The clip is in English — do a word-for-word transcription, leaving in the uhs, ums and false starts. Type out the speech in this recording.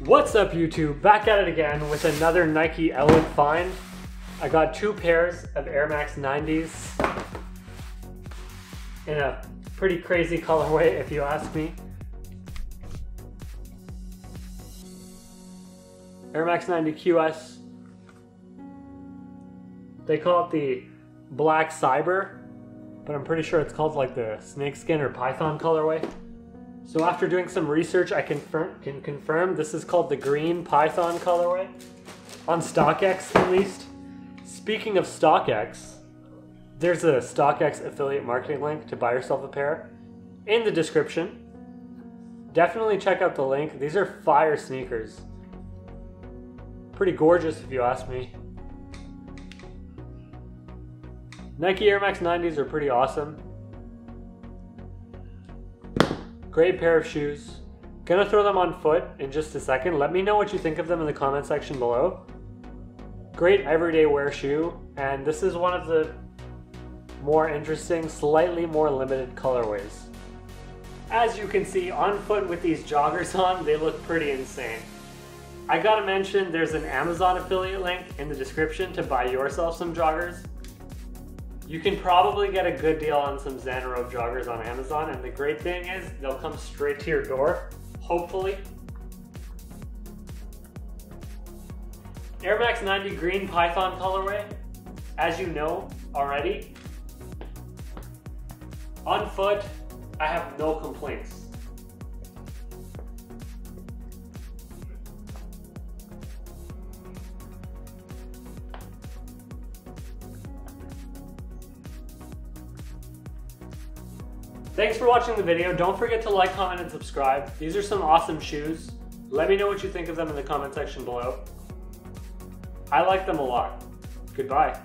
What's up YouTube, back at it again with another Nike element find. I got two pairs of Air Max nineties in a pretty crazy colorway if you ask me. Air Max ninety Q S, they call it the Black Cyber, but I'm pretty sure it's called like the snakeskin or python colorway. So after doing some research, I confirm, can confirm this is called the Green Python colorway, on StockX at least. Speaking of StockX, there's a StockX affiliate marketing link to buy yourself a pair in the description. Definitely check out the link. These are fire sneakers. Pretty gorgeous if you ask me. Nike Air Max nineties are pretty awesome. Great pair of shoes. Gonna throw them on foot in just a second. Let me know what you think of them in the comment section below. Great everyday wear shoe, and this is one of the more interesting, slightly more limited colorways. As you can see, on foot with these joggers on, they look pretty insane. I gotta mention there's an Amazon affiliate link in the description to buy yourself some joggers. You can probably get a good deal on some Xanerobe joggers on Amazon, and the great thing is they'll come straight to your door, hopefully. Air Max ninety Green Python colorway, as you know already. On foot, I have no complaints. Thanks for watching the video. Don't forget to like, comment, and subscribe. These are some awesome shoes. Let me know what you think of them in the comment section below. I like them a lot. Goodbye.